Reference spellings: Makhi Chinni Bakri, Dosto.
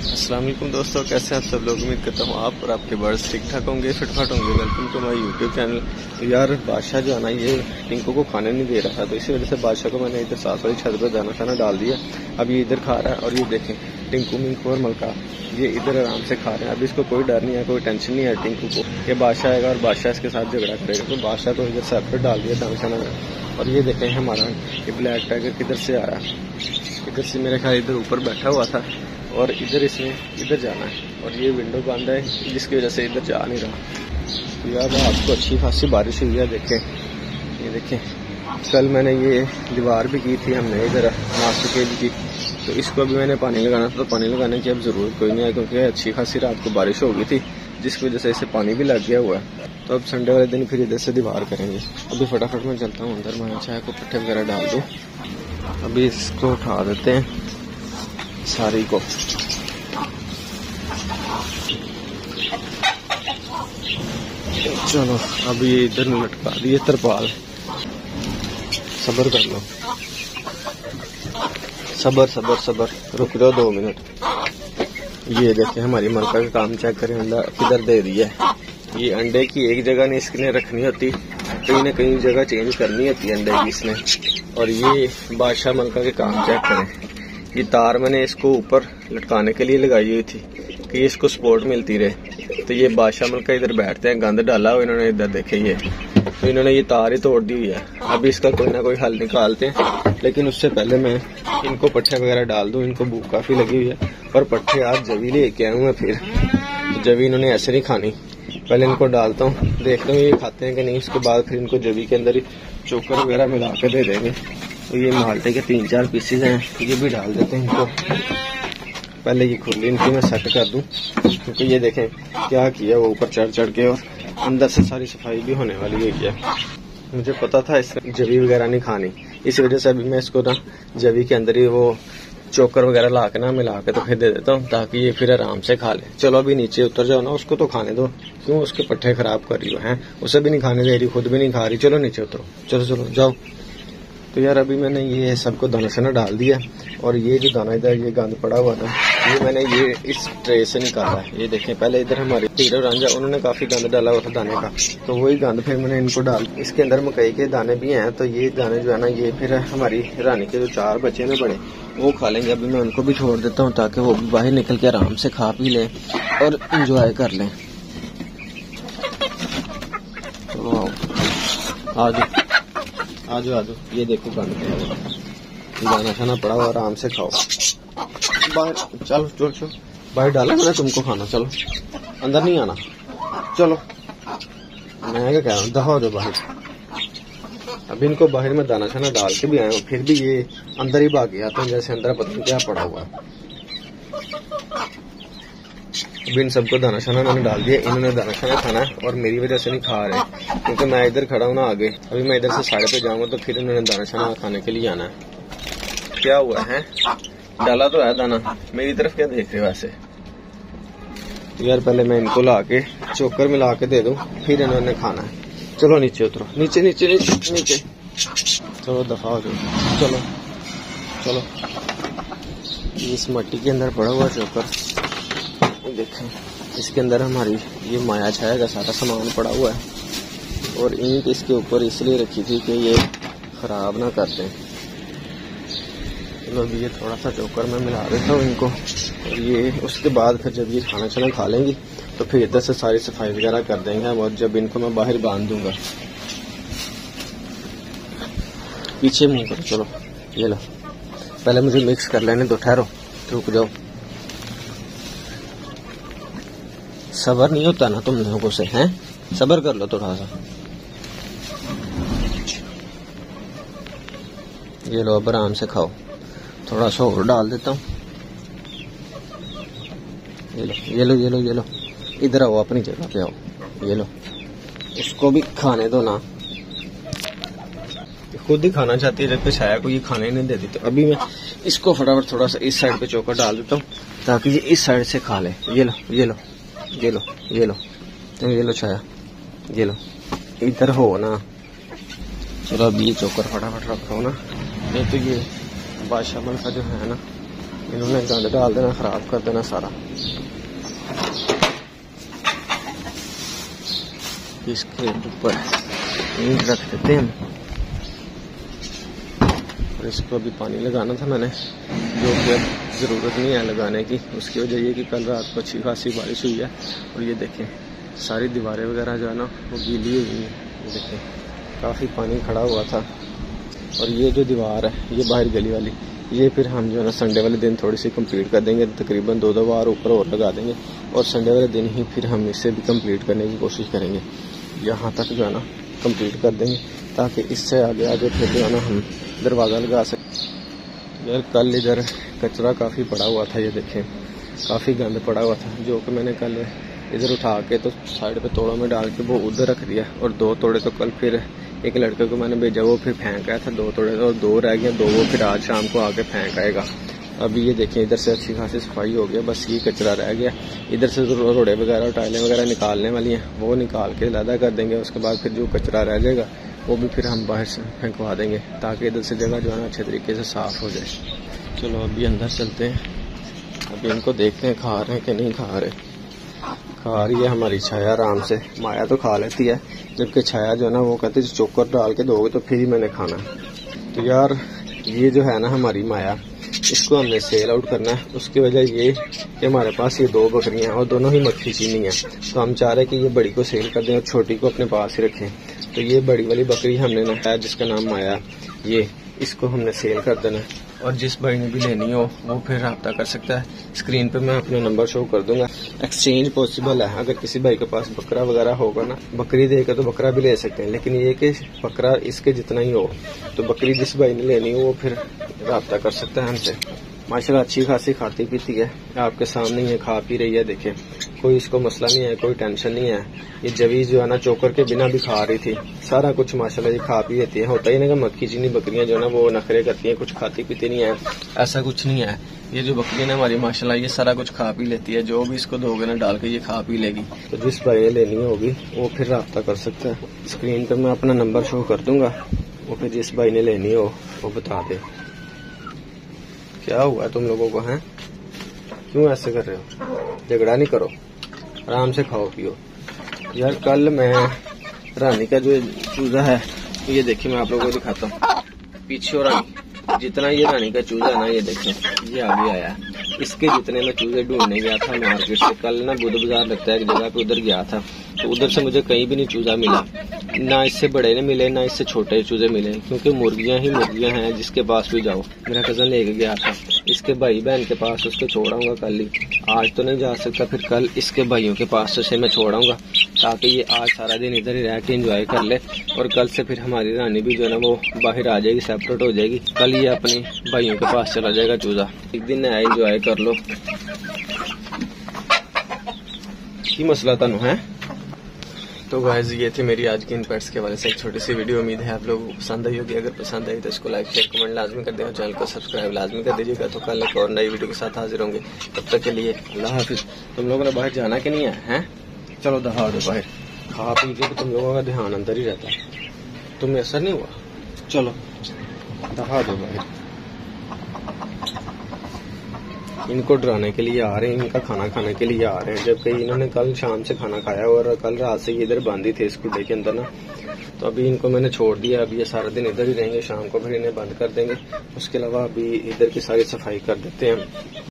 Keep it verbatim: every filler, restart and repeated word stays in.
अस्सलाम वालेकुम दोस्तों, कैसे हैं आप सब लोग। उम्मीद करता हूँ आप और आपके बर्ड्स ठीक ठाक होंगे, फिटफाट होंगे। Welcome to my YouTube channel. यार बादशाह जो है ना, ये टिंको को खाना नहीं दे रहा था, तो इसी वजह से बादशाह को मैंने इधर साथ वाली छत पर दाना खाना डाल दिया। अब ये इधर खा रहा है और ये देखें टिंकू मिंकू और मलका ये इधर आराम से खा रहे हैं। अब इसको कोई डर नहीं है, कोई टेंशन नहीं है टिंकू को। ये बादशाह आएगा और बादशाह इसके साथ झगड़ा करेगा, तो बादशाह को इधर सर पर डाल दिया दाना खाना। और ये देखें हमारा ये ब्लैक टाइगर किधर से आ रहा है, इधर से मेरे ख्याल इधर ऊपर बैठा हुआ था और इधर इसने इधर जाना है और ये विंडो बंद है जिसकी वजह से इधर जा नहीं रहा। यार आपको अच्छी खासी बारिश हुई है, देखें ये देखें। कल मैंने ये दीवार भी की थी, हमने इधर नाश्ते भी की, तो इसको भी मैंने पानी लगाना था, तो पानी लगाने की अब ज़रूरत कोई नहीं है क्योंकि अच्छी खासी रात को बारिश हो गई थी जिसकी वजह से इसे पानी भी लग गया हुआ है। तो अब संडे वाले दिन फिर इधर से दीवार करेंगे। अभी फटाफट मैं चलता हूँ अंदर, मैं चाय को पट्टे वगैरह डाल दूँ। अभी इसको उठा देते हैं सारी को। चलो अब ये इधर लटका दिए तरपाल। सबर कर लो, सबर सबर सबर, रुक दो दो मिनट। ये देखें हमारी मलका का काम चेक करें, अंडा किधर दे दिया है। ये अंडे की एक जगह नहीं इसके रखनी होती, कहीं ना कहीं जगह चेंज करनी होती है अंडे की इसने। और ये बादशाह मलका के काम चेक करें। ये तार मैंने इसको ऊपर लटकाने के लिए लगाई हुई थी कि इसको सपोर्ट मिलती रहे। तो ये बादशाह मलका इधर बैठते हैं, गंद डाला हुआ इन्होंने इधर, देखे ये तो इन्होंने ये तार ही तोड़ दी हुई है। अभी इसका कोई ना कोई हल निकालते हैं, लेकिन उससे पहले मैं इनको पट्ठे वगैरह डाल दूं। इनको भूख काफ़ी लगी हुई है और पट्ठे आज जवी लेके आऊँ मैं, फिर जवी इन्होंने ऐसे नहीं खानी। पहले इनको डालता हूँ, देखता हूँ ये खाते हैं कि नहीं, उसके बाद फिर इनको जवी के अंदर ही चोकर वगैरह मिला के दे देंगे। तो ये माल्टे के तीन चार पीसेज हैं, ये भी डाल देते हैं इनको। पहले ये खुरली इनकी मैं सेट कर दूं क्योंकि तो ये देखें क्या किया वो ऊपर चढ़ चढ़ के, और अंदर से सारी सफाई भी होने वाली है। क्या मुझे पता था इसमें जवी वगैरह नहीं खानी, इस वजह से अभी मैं इसको ना जवी के अंदर ही वो चोकर वगैरह ला के ना मिला के तो फिर दे देता हूँ ताकि ये फिर आराम से खा ले। चलो अभी नीचे उतर जाओ ना, उसको तो खाने दो, क्यों उसके पट्ठे खराब कर रही हो हैं, उसे भी नहीं खाने दे रही, खुद भी नहीं खा रही। चलो नीचे उतरो, चलो चलो जाओ। तो यार अभी मैंने ये सबको दाना साना डाल दिया और ये जो दाना इधर ये गंद पड़ा हुआ था ये मैंने ये इस ट्रे से निकाला। ये देखें पहले इधर हमारे हीरो रांझा, उन्होंने काफ़ी गंद डाला हुआ था दाने का, तो वही गंद फिर मैंने इनको डाल। इसके अंदर मकई के दाने भी हैं, तो ये दाने जो है ना ये फिर हमारी रानी के जो चार बच्चे ना बड़े वो खा लेंगे। अभी मैं उनको भी छोड़ देता हूँ ताकि वो भी बाहर निकल के आराम से खा पी लें और इंजॉय कर लें। तो आज आज आज ये देखो खाने दाना खाना पड़ा हुआ, आराम से खाओ। बाहर चलो चलो चलो, बाहर डाला मैंने तुमको खाना, चलो अंदर नहीं आना, चलो मैं क्या कह रहा हूँ, दहाओ दो बाहर। अभी इनको बाहर में दाना खाना डाल के भी आया हूँ, फिर भी ये अंदर ही भाग गया, तो जैसे अंदर पता नहीं क्या पड़ा हुआ। अभी इन सबको दाना छाना मैंने डाल दिया, इन्होंने दाना छाना खाना है और मेरी वजह से नहीं खा रहे क्योंकि मैं इधर खड़ा हूँ ना आगे। अभी मैं इधर से साइड पे जाऊँगा तो फिर इन्होंने दाना छाना खाने के लिए आना है। क्या हुआ है, डाला तो है दाना, मेरी तरफ क्या देख रहे हो ऐसे। यार पहले मैं इनको ला के चोकर में ला के दे दूँ, फिर इन्होंने खाना है। चलो नीचे उतरो, नीचे नीचे नीचे नीचे, चलो दफा हो जाओ, चलो चलो। इस मट्टी के अंदर पड़ा हुआ चोकर देखें, इसके अंदर हमारी ये माया छाया का सारा सामान पड़ा हुआ है और ईंट इसके ऊपर इसलिए रखी थी कि ये ख़राब ना कर दें। चलो ये थोड़ा सा चोकर में मिला देता हूँ इनको और ये उसके बाद फिर जब ये खाना छाना खा लेंगी तो फिर इधर से सारी सफाई वगैरह कर देंगे और जब इनको मैं बाहर बांध दूँगा। पीछे मुँह करो, चलो ये लो, पहले मुझे मिक्स कर लेने दो, ठहरो, रुक जाओ, सबर नहीं होता ना तुम लोगों से, हैं सबर कर लो थोड़ा सा। ये लो अब आराम से खाओ, थोड़ा सा और डाल देता हूँ। ये लो ये लो ये लो ये लो, इधर आओ, अपनी जगह पे आओ। ये लो, इसको भी खाने दो ना, खुद ही खाना चाहती है जबकि छाया को ये खाने नहीं देती। तो अभी मैं इसको फटाफट थोड़ा सा इस साइड पे चोकर डाल देता हूँ ताकि ये इस साइड से खा ले। ये लो ये लो ये लो ये लो ये लो छाया, ये लो इधर हो ना। चलो अब ये चोकर फटाफट रखो ना, नहीं तो ये बादशाह मलका जो है ना इन्होंने गंद डाल देना, खराब कर देना सारा। इसके ऊपर नींद रख देते हैं और इसको अभी पानी लगाना था मैंने, जो कि अब ज़रूरत नहीं है लगाने की। उसकी वजह ये कि कल रात को अच्छी खासी बारिश हुई है और ये देखें सारी दीवारें वगैरह जो है ना वो गीली हुई है, ये देखें काफ़ी पानी खड़ा हुआ था। और ये जो दीवार है ये बाहर गली वाली, ये फिर हम जो है ना संडे वाले दिन थोड़ी सी कंप्लीट कर देंगे, तकरीबन दो दो बार ऊपर और लगा देंगे और संडे वाले दिन ही फिर हम इसे भी कंप्लीट करने की कोशिश करेंगे, यहाँ तक जो है ना कंप्लीट कर देंगे, ताकि इससे आगे आगे फिर जो है ना हम दरवाज़ा लगा सकें। यार कल इधर कचरा काफ़ी पड़ा हुआ था, ये देखें काफ़ी गंद पड़ा हुआ था, जो कि मैंने कल इधर उठा के तो साइड पे तोड़ों में डाल के वो उधर रख दिया। और दो तोड़े तो कल फिर एक लड़के को मैंने भेजा, वो फिर फेंक आया था दो तोड़े, और दो रह गए, दो वो फिर आज शाम को आके फेंक आएगा। अभी ये देखें इधर से अच्छी खासी सफाई हो गया, बस ये कचरा रह गया। इधर से जो रोड़े वगैरह टाइलें वगैरह निकालने वाली हैं वो निकाल के अलहदा कर देंगे, उसके बाद फिर जो कचरा रह जाएगा वो भी फिर हम बाहर से फेंकवा देंगे, ताकि इधर से जगह जो है ना अच्छे तरीके से साफ़ हो जाए। चलो अभी अंदर चलते हैं, अभी इनको देखते हैं खा रहे हैं कि नहीं खा रहे। खा रही है हमारी छाया आराम से, माया तो खा लेती है, जबकि छाया जो है ना वो कहती है चोकर डाल के दोगे तो फिर ही मैंने खाना। तो यार ये जो है ना हमारी माया, इसको हमने सेल आउट करना है। उसकी वजह ये कि हमारे पास ये दो बकरियां हैं और दोनों ही मक्खी चीनी हैं, तो हम चाह रहे हैं कि ये बड़ी को सेल कर दें और छोटी को अपने पास ही रखें। तो ये बड़ी वाली बकरी हमने नया जिसका नाम माया, ये इसको हमने सेल कर देना है, और जिस भाई ने भी लेनी हो वो फिर रब्ता कर सकता है। स्क्रीन पे मैं अपना नंबर शो कर दूंगा। एक्सचेंज पॉसिबल है, अगर किसी भाई के पास बकरा वगैरह होगा ना, बकरी देकर तो बकरा भी ले सकते हैं, लेकिन ये कि बकरा इसके जितना ही हो, तो बकरी जिस भाई ने लेनी हो वो फिर रब्ता कर सकता है हमसे। माशाल्लाह अच्छी खासी खाती पीती है, आपके सामने ये खा पी रही है, देखें कोई इसको मसला नहीं है, कोई टेंशन नहीं है। ये जवीज जो है ना चोकर के बिना भी खा रही थी, सारा कुछ माशाल्लाह ये खा पी लेती है। होता ही ना कि मक्खी चीनी बकरियां जो है ना वो नखरे करती हैं, कुछ खाती पीती नहीं है, ऐसा कुछ नहीं है। ये जो बकरियां ना हमारी माशाल्लाह ये सारा कुछ खा पी लेती है, जो भी इसको दोगे ना डाल के ये खा पी लेगी। तो जिस भाई लेनी होगी वो फिर रब्ता कर सकता है। स्क्रीन पर मैं अपना नंबर शो कर दूंगा, वो फिर जिस भाई ने लेनी हो वो बता दे। क्या हुआ तुम लोगों को, हैं क्यों ऐसे कर रहे हो, झगड़ा नहीं करो, आराम से खाओ पियो। यार कल मैं रानी का जो चूजा है ये देखिए मैं आप लोगों को दिखाता हूँ, पीछे और रानी जितना ये रानी का चूजा है ना, ये देखिए ये अभी आया। इसके जितने मैं चूजे ढूंढने गया था मार्केट से, कल ना बुध बाजार लगता है एक जगह पे, उधर गया था, तो उधर से मुझे कहीं भी नहीं चूजा मिला, ना इससे बड़े ने मिले ना इससे छोटे चूजे मिले, क्योंकि मुर्गियां ही मुर्गियां हैं, जिसके पास भी जाओ। मेरा कज़न लेके गया था इसके भाई बहन के पास, उसको छोड़ाऊंगा कल ही, आज तो नहीं जा सकता, फिर कल इसके भाइयों के पास उसे मैं छोड़ाऊंगा, ताकि ये आज सारा दिन इधर ही रह के इंजॉय कर ले। और कल से फिर हमारी रानी भी जो है ना वो बाहर आ जाएगी, सेपरेट हो जाएगी, कल ये अपने भाइयों के पास चला जाएगा चूजा। एक दिन आए इंजॉय कर लो, की मसला तनु है। तो गाइस ये थी मेरी आज की इन पेट्स के हवाले से एक छोटी सी वीडियो, उम्मीद है आप लोगों को पसंद आई होगी। अगर पसंद आई तो इसको लाइक शेयर कमेंट लाजमी कर दें और चैनल को सब्सक्राइब लाजमी कर दीजिएगा। तो कल एक और नई वीडियो के साथ हाजिर होंगे, तब तक के लिए अल्लाह हाफिज़। तुम लोगों ने बाहर जाना कि नहीं है, हैं? चलो दहाड़ दो बाहर, खा पी के तुम लोगों का ध्यान अंदर ही रहता है, तुम्हें असर नहीं हुआ, चलो दहाड़ दो बाहर। इनको डराने के लिए आ रहे हैं, इनका खाना खाने के लिए आ रहे हैं, जबकि इन्होंने कल शाम से खाना खाया और कल रात से इधर बांधी थे स्कूटी के अंदर ना, तो अभी इनको मैंने छोड़ दिया, अभी ये सारा दिन इधर ही रहेंगे, शाम को फिर इन्हें बंद कर देंगे। उसके अलावा अभी इधर की सारी सफाई कर देते हैं।